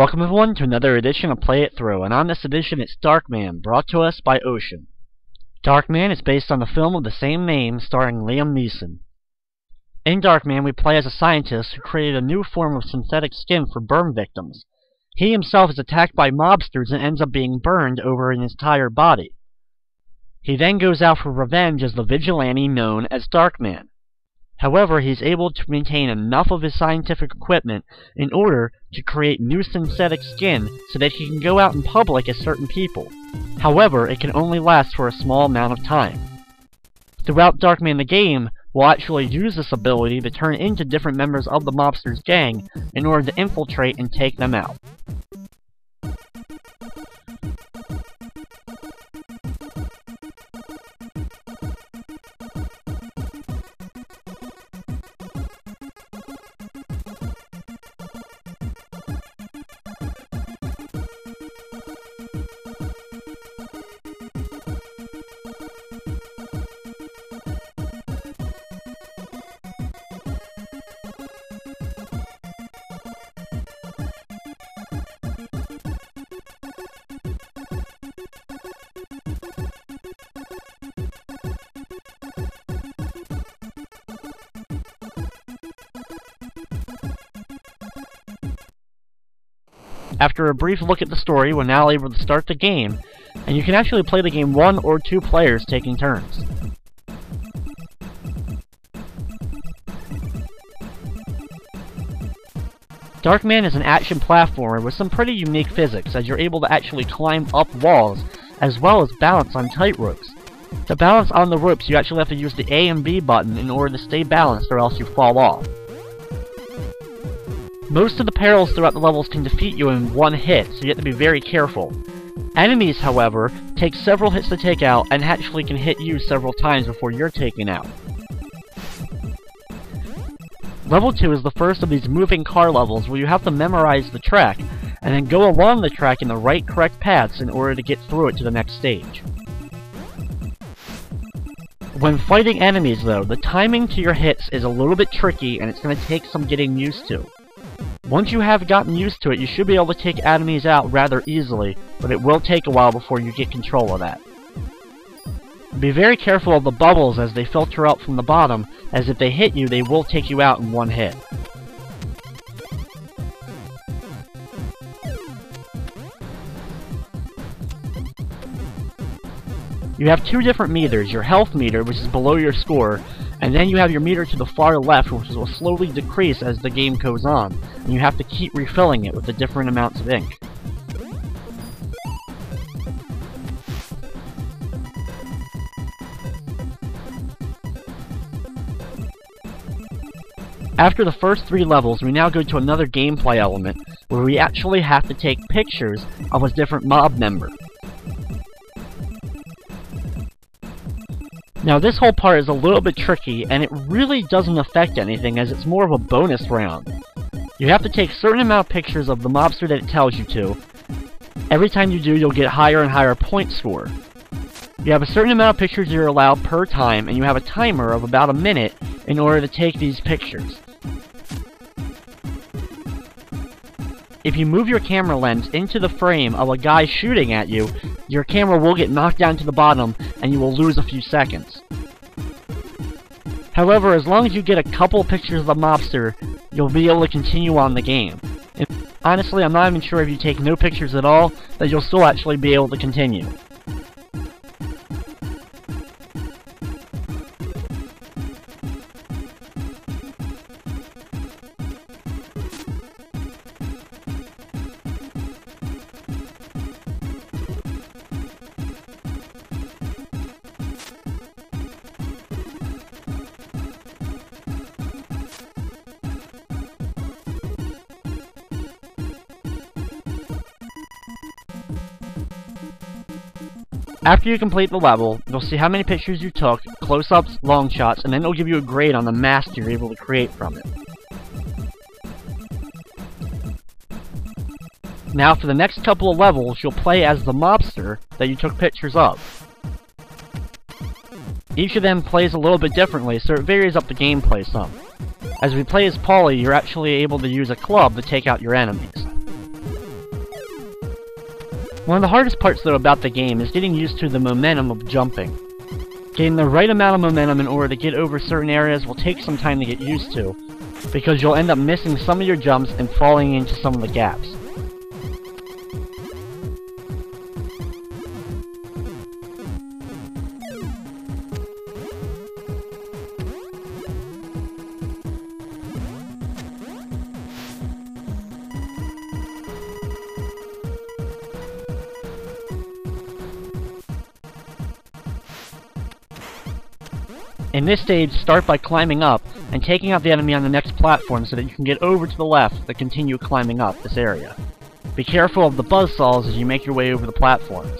Welcome everyone to another edition of Play It Through, and on this edition it's Darkman, brought to us by Ocean. Darkman is based on the film of the same name, starring Liam Neeson. In Darkman, we play as a scientist who created a new form of synthetic skin for burn victims. He himself is attacked by mobsters and ends up being burned over his entire body. He then goes out for revenge as the vigilante known as Darkman. However, he's able to maintain enough of his scientific equipment in order to create new synthetic skin so that he can go out in public as certain people. However, it can only last for a small amount of time. Throughout Darkman the game, we'll actually use this ability to turn into different members of the mobster's gang in order to infiltrate and take them out. After a brief look at the story, we're now able to start the game, and you can actually play the game one or two players taking turns. Darkman is an action platformer with some pretty unique physics, as you're able to actually climb up walls, as well as balance on tight ropes. To balance on the ropes, you actually have to use the A and B button in order to stay balanced, or else you fall off. Most of the perils throughout the levels can defeat you in one hit, so you have to be very careful. Enemies, however, take several hits to take out, and actually can hit you several times before you're taken out. Level 2 is the first of these moving car levels where you have to memorize the track, and then go along the track in the correct paths in order to get through it to the next stage. When fighting enemies, though, the timing to your hits is a little bit tricky, and it's going to take some getting used to. Once you have gotten used to it, you should be able to take enemies out rather easily, but it will take a while before you get control of that. Be very careful of the bubbles as they filter out from the bottom, as if they hit you, they will take you out in one hit. You have two different meters, your health meter, which is below your score, and then you have your meter to the far left, which will slowly decrease as the game goes on, and you have to keep refilling it with the different amounts of ink. After the first three levels, we now go to another gameplay element, where we actually have to take pictures of a different mob member. Now this whole part is a little bit tricky, and it really doesn't affect anything as it's more of a bonus round. You have to take a certain amount of pictures of the mobster that it tells you to. Every time you do, you'll get higher and higher point score. You have a certain amount of pictures you're allowed per time, and you have a timer of about a minute in order to take these pictures. If you move your camera lens into the frame of a guy shooting at you, your camera will get knocked down to the bottom and you will lose a few seconds. However, as long as you get a couple pictures of the mobster, you'll be able to continue on the game. And honestly, I'm not even sure if you take no pictures at all, that you'll still actually be able to continue. After you complete the level, you'll see how many pictures you took, close-ups, long shots, and then it'll give you a grade on the mask you're able to create from it. Now for the next couple of levels, you'll play as the mobster that you took pictures of. Each of them plays a little bit differently, so it varies up the gameplay some. As we play as Paulie, you're actually able to use a club to take out your enemies. One of the hardest parts though about the game is getting used to the momentum of jumping. Getting the right amount of momentum in order to get over certain areas will take some time to get used to, because you'll end up missing some of your jumps and falling into some of the gaps. In this stage, start by climbing up and taking out the enemy on the next platform so that you can get over to the left to continue climbing up this area. Be careful of the buzzsaws as you make your way over the platforms.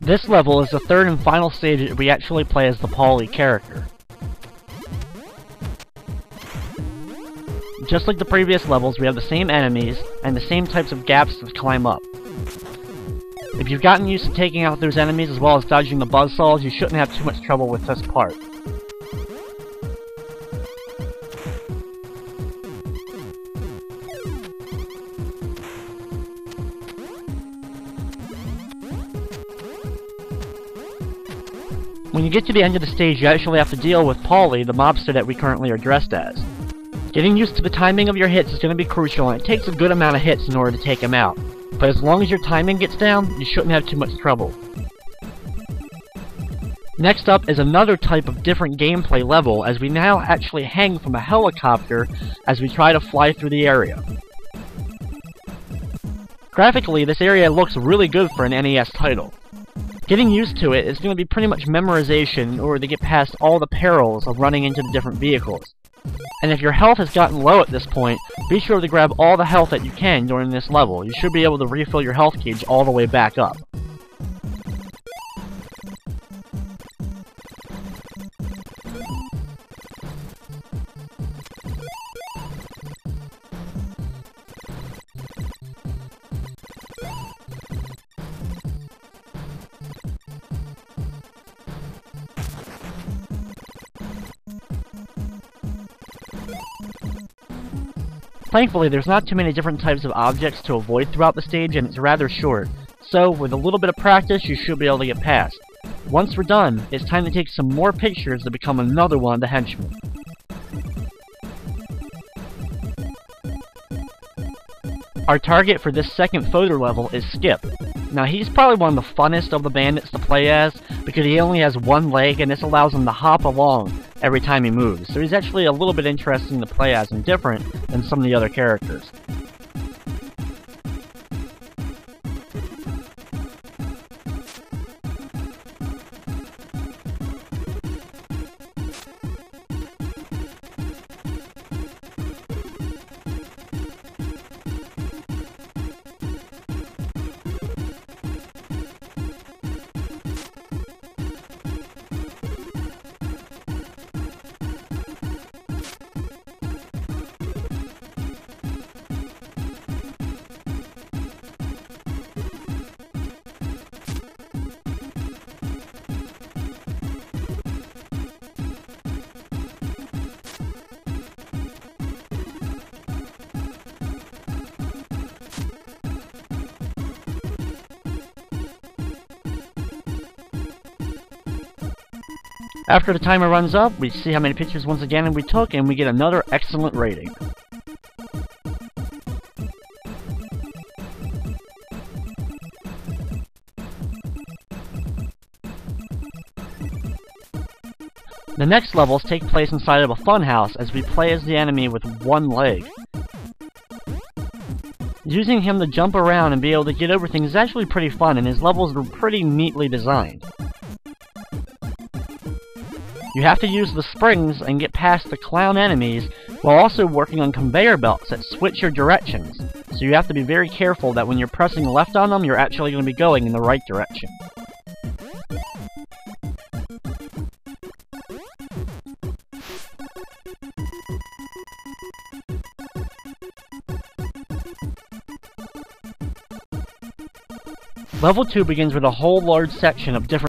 This level is the third and final stage that we actually play as the Paulie character. Just like the previous levels, we have the same enemies and the same types of gaps to climb up. If you've gotten used to taking out those enemies as well as dodging the buzzsaws, you shouldn't have too much trouble with this part. When you get to the end of the stage, you actually have to deal with Paulie, the mobster that we currently are dressed as. Getting used to the timing of your hits is going to be crucial, and it takes a good amount of hits in order to take him out. But as long as your timing gets down, you shouldn't have too much trouble. Next up is another type of different gameplay level, as we now actually hang from a helicopter as we try to fly through the area. Graphically, this area looks really good for an NES title. Getting used to it is going to be pretty much memorization in order to get past all the perils of running into the different vehicles. And if your health has gotten low at this point, be sure to grab all the health that you can during this level. You should be able to refill your health gauge all the way back up. Thankfully, there's not too many different types of objects to avoid throughout the stage, and it's rather short, so with a little bit of practice, you should be able to get past. Once we're done, it's time to take some more pictures to become another one of the henchmen. Our target for this second photo level is Skip. Now, he's probably one of the funnest of the bandits to play as, because he only has one leg, and this allows him to hop along every time he moves, so he's actually a little bit interesting to play as and different than some of the other characters. After the timer runs up, we see how many pictures once again we took, and we get another excellent rating. The next levels take place inside of a funhouse as we play as the enemy with one leg. Using him to jump around and be able to get over things is actually pretty fun, and his levels were pretty neatly designed. You have to use the springs and get past the clown enemies while also working on conveyor belts that switch your directions. So you have to be very careful that when you're pressing left on them, you're actually going to be going in the right direction. Level 2 begins with a whole large section of different